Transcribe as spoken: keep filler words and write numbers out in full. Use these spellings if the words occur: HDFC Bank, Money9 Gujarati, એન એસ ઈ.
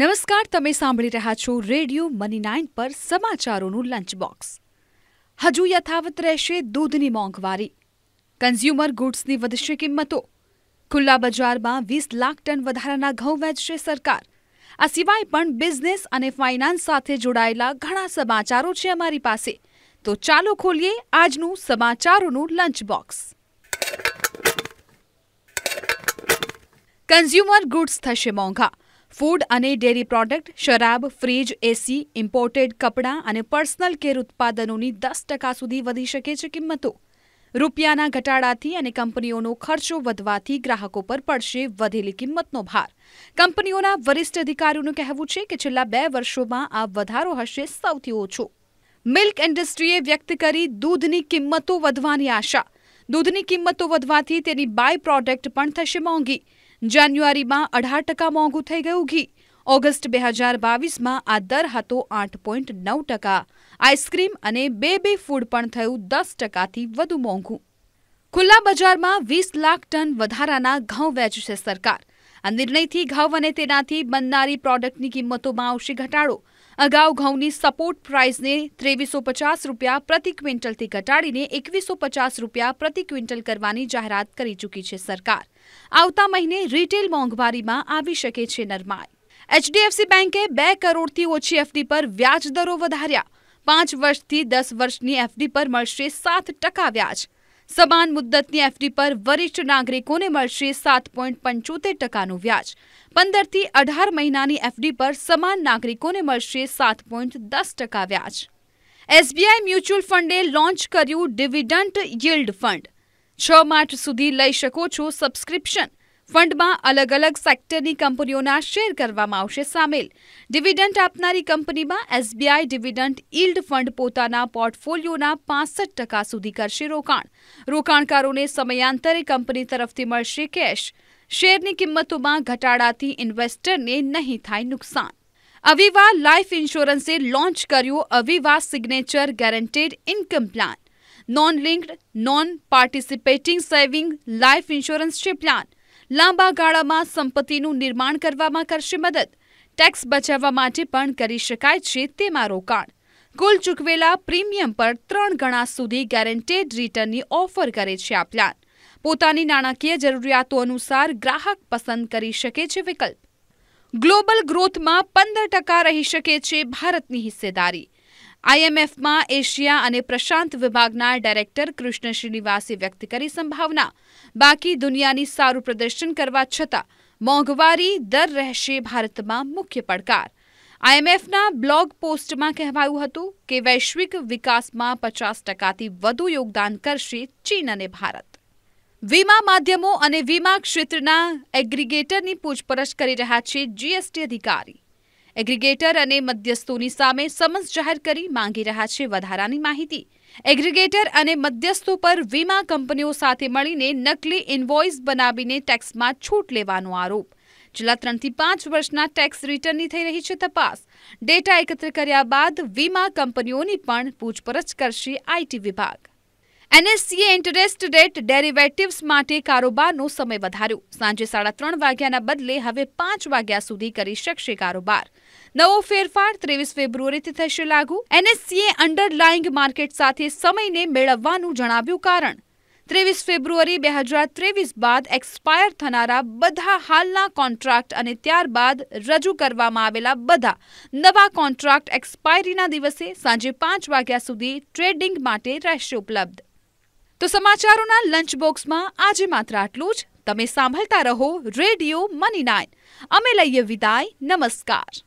નમસ્કાર, તમે સાંભળી રહ્યા છો રેડિયો મની નાઇન પર સમાચારોનું લંચ બોક્સ। હજુ યથાવત રહેશે દૂધની મોંઘવારી, કન્ઝ્યુમર ગુડ્સની વધશે કિંમતો, ખુલ્લા બજારમાં વીસ લાખ ટન વધારાના ઘઉં વેચશે સરકાર। આ સિવાય પણ બિઝનેસ અને ફાઇનાન્સ સાથે જોડાયેલા ઘણા સમાચારો છે અમારી પાસે, તો ચાલો ખોલીએ આજનું સમાચારોનું લંચ બોક્સ। કન્ઝ્યુમર ગુડ્સ થશે મોંઘા। फूड अने डेरी प्रोडक्ट, शराब, फ्रीज, एसी, इम्पोर्टेड कपड़ा अने पर्सनल केर उत्पादनों की दस टका सुधी वधी शके छे किंमतो। रूपियाना घटाडाथी अने कंपनीओनो खर्चो वधवाथी ग्राहकों पर पड़शे वधेली किंमतनो भार। कंपनीओना वरिष्ठ अधिकारीओनुं कहेवुं छे के छेल्ला बे वर्षोमां आ वधारो हशे सौथी ओछो। मिल्क इंडस्ट्रीए व्यक्त करी दूधनी किंमतो वधवानी आशा। दूधनी किंमतो वधवाथी तेनी बाय प्रोडक्ट पण थशे मोंघी। जान्युआरी में अठार टका मोंघू थई गयुं घी। ऑगस्ट बे हज़ार बावीस में आ दर हतो आठ पॉइंट नौ टका। आइसक्रीम अने बेबी फूड पण थयुं दस टका थी वधु मोंघू। खुला बजार में वीस लाख टन वधाराना घऊँ वेचशे सरकार। आ निर्णयथी घऊँ अने तेनाथी बननारी प्रोडक्टनी किंमतोमां आवशे घटाडो। अगाऊ घऊँनी सपोर्ट प्राइसने तेवीसो पचास रूपिया प्रति क्विंटलथी घटाडीने एकवीसो पचास रूपिया प्रति क्विंटल करवानी जाहरात करी चूकी छे सरकार। आवता महीने रिटेल मोंघवारी में आवी शके छे नरमाई। एच डी एफ सी बैंके बे करोड़ थी ओछी एफ डी पर व्याज दरो वधार्या। पांच वर्ष थी दस वर्षनी एफ डी पर मळशे सात टका व्याज। समान मुद्दतनी एफ डी पर वरिष्ठ नागरिकोने मळशे सात पॉइंट पंचोतेर टकानुं व्याज। पंदर थी अठार महीनानी एफ डी पर समान नागरिकोने मळशे सात पॉइंट दस टका व्याज। एस बी आई म्युच्युअल फंडे लॉन्च कर्यु डिविडंड यील्ड फंड। छ मार्च सुधी लई शको छो सब्सक्रिप्शन। फंड में अलग अलग सेक्टरनी कंपनीओना शेर करवामां आवशे सामेल। डिविडंड आपनारी कंपनी में S B I dividend yield fund पोताना पोर्टफोलियोना पांसठ टका सुधी करशे रोकाण। रोकाणकारोने समयांतरे कंपनी तरफथी मळशे केश। शेरनी किंमतोमां घटाडाथी इन्वेस्टरने नहीं थाय नुकसान। अविवा लाइफ इंश्योरंसे लॉन्च कर्यो Aviva signature guaranteed income plan. Non linked non participating saving life insurance छे प्लान। लांबा गाड़ा में संपत्तिनु निर्माण करवामां करशे मदद। टैक्स बचाववा माटे पण करी शकाय छे तेमां रोकाण। कुल चूकवेला प्रीमियम पर त्रण गणा सुधी गेरंटेड रिटर्ननी ऑफर करे छे आ प्लान। पोतानी नाणाकीय जरूरियातो अनुसार ग्राहक पसंद करी शके छे विकल्प। ग्लोबल ग्रोथ में पंदर टका रही शके छे भारतनी हिस्सेदारी। आई एम एफ में एशिया अने प्रशांत विभागना डायरेक्टर कृष्ण श्रीनिवासे व्यक्त करी संभावना। बाकी दुनियानी सारू प्रदर्शन करवा छता मोंघवारी दर रहेशे भारत में मुख्य પડકાર। आई एम एफ ना ब्लॉग पोस्ट में कहवायुं हतुं के वैश्विक विकास में पचास टका थी वधु योगदान करशे चीन अने भारत। वीमा माध्यमों अने वीमा क्षेत्रना एग्रीगेटरनी पूछपरछ करी रह्या छे जी एस टी अधिकारी। एग्रीगेटर अने मध्यस्थोनी सामे समन्स जाहिर करी मांगी रह्या छे वधारानी माहिती। एग्रीगेटर अने मध्यस्थो पर वीमा कंपनीओ साथे मळीने नकली इनवॉइस बनावीने टेक्समां छूट लेवानो आरोप। छेल्ला त्रणथी पांच वर्षना टेक्स रिटर्ननी थई रही छे तपास। डेटा एकत्र कर्या बाद वीमा कंपनीओनी पण पूछपरछ करशे आई टी विभाग। એન એસ ઈ એ ઇન્ટરેસ્ટ રેટ ડેરિવેટિવ્સ માટે કારોબારનો સમય વધાર્યો। સાંજે સાડા ત્રણ વાગ્યાના બદલે હવે પાંચ વાગ્યા સુધી કરી શકશે કારોબાર। નવો ફેરફાર ત્રેવીસ ફેબ્રુઆરીથી થશે લાગુ। એન એસ ઈ એ અંડરલાઇંગ માર્કેટ સાથે સમયને મેળવવાનું જણાવ્યું કારણ। ત્રેવીસ ફેબ્રુઆરી બે હજાર ત્રેવીસ બાદ એક્સપાયર થનારા બધા હાલના કોન્ટ્રાક્ટ અને ત્યારબાદ રજૂ કરવામાં આવેલા બધા નવા કોન્ટ્રાક્ટ એક્સપાયરીના દિવસે સાંજે પાંચ વાગ્યા સુધી ટ્રેડિંગ માટે રહેશે ઉપલબ્ધ। તો સમાચારોના લંચ બોક્સમાં આજે માત્ર આટલું જ। તમે સાંભળતા રહો રેડિયો મની નાઇન। અમે લઈએ વિદાય। નમસ્કાર।